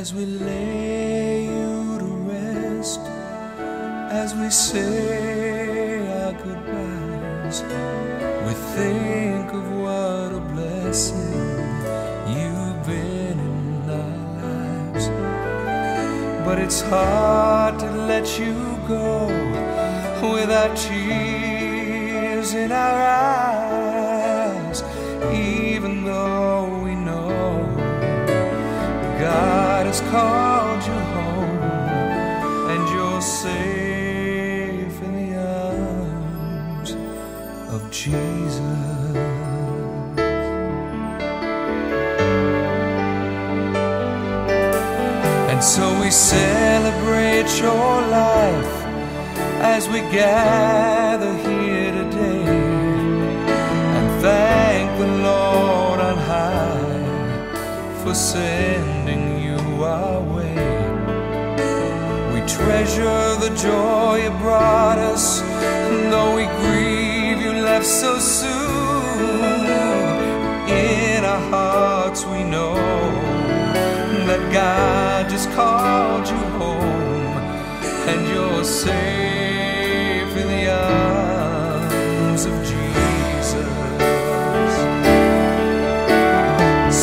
as we lay you to rest, as we say our goodbyes, we think of what a blessing you've been in our lives. But it's hard to let you go without tears in our eyes, even though we know God has called you home and you're safe in the arms of Jesus. And so we celebrate your life as we gather here today, and thank the Lord on high for sending you our way. We treasure the joy you brought us, though we grieve you left so soon. In our hearts we know that God just called you home, and you're saved in the arms of Jesus.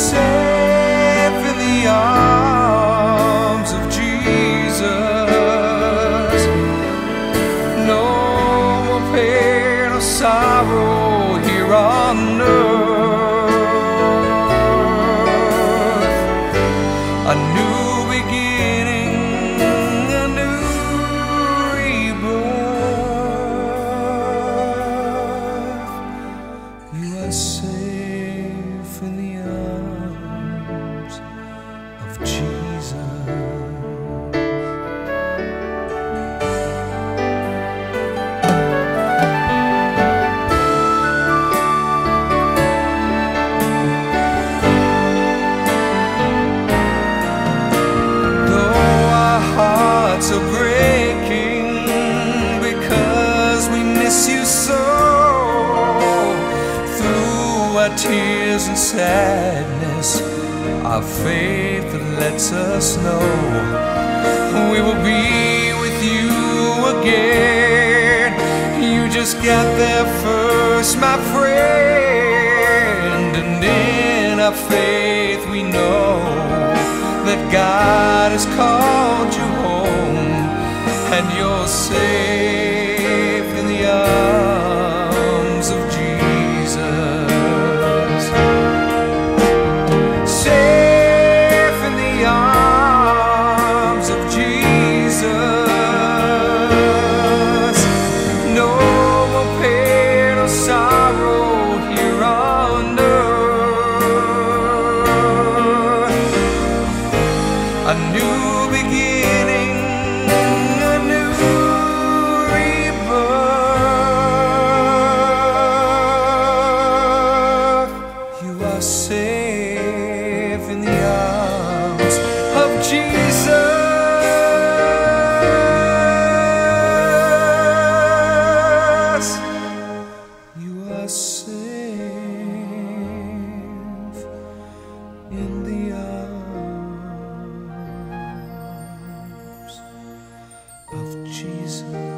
Safe in the arms of Jesus. No more pain or sorrow here on earth. A new beginning, a new rebirth. Safe in the arms of Jesus. Though our hearts are breaking because we miss you so, our tears and sadness, our faith that lets us know we will be with you again. You just got there first, my friend, and in our faith we know that God has called you home, and you're safe in the arms of Jesus. A new beginning, a new rebirth. You are safe in the arms of Jesus. Jesus.